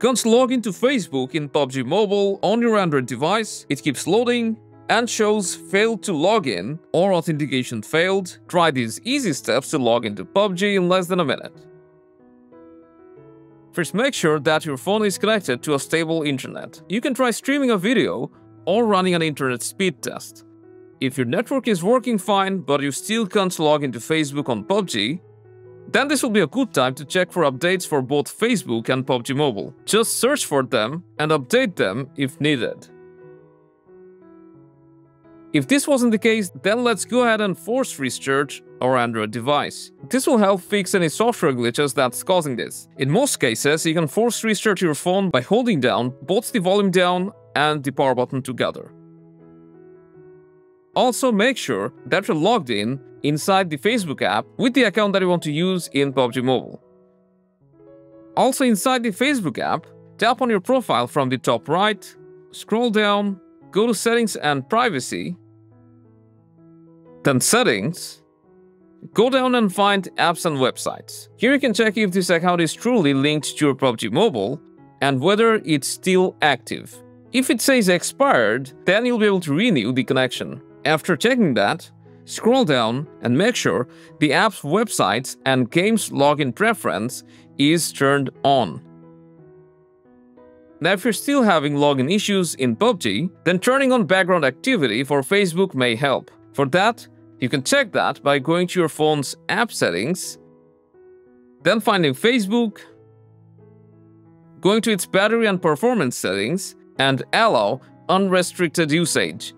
Can't log into Facebook in PUBG Mobile on your Android device, it keeps loading and shows failed to log in or authentication failed. Try these easy steps to log into PUBG in less than a minute. First, make sure that your phone is connected to a stable internet. You can try streaming a video or running an internet speed test. If your network is working fine but you still can't log into Facebook on PUBG, then this will be a good time to check for updates for both Facebook and PUBG Mobile. Just search for them and update them if needed. If this wasn't the case, then let's go ahead and force restart our Android device. This will help fix any software glitches that's causing this. In most cases, you can force restart your phone by holding down both the volume down and the power button together. Also, make sure that you're logged in inside the Facebook app with the account that you want to use in PUBG Mobile. Also, inside the Facebook app, tap on your profile from the top right, scroll down, go to Settings and Privacy, then Settings, go down and find Apps and Websites. Here you can check if this account is truly linked to your PUBG Mobile and whether it's still active. If it says expired, then you'll be able to renew the connection. After checking that, scroll down and make sure the app's websites and games login preference is turned on. Now, if you're still having login issues in PUBG, then turning on background activity for Facebook may help. For that, you can check that by going to your phone's app settings, then finding Facebook, going to its battery and performance settings, and allow unrestricted usage.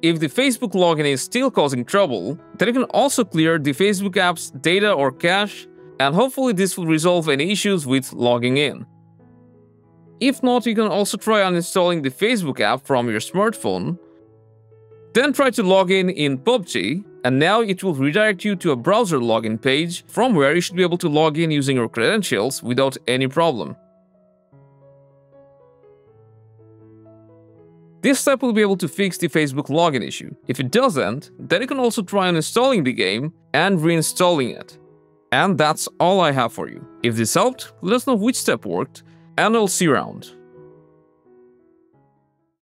If the Facebook login is still causing trouble, then you can also clear the Facebook app's data or cache, and hopefully this will resolve any issues with logging in. If not, you can also try uninstalling the Facebook app from your smartphone. Then try to log in PUBG, and now it will redirect you to a browser login page from where you should be able to log in using your credentials without any problem. This step will be able to fix the Facebook login issue. If it doesn't, then you can also try uninstalling the game and reinstalling it. And that's all I have for you. If this helped, let us know which step worked, and I'll see you around.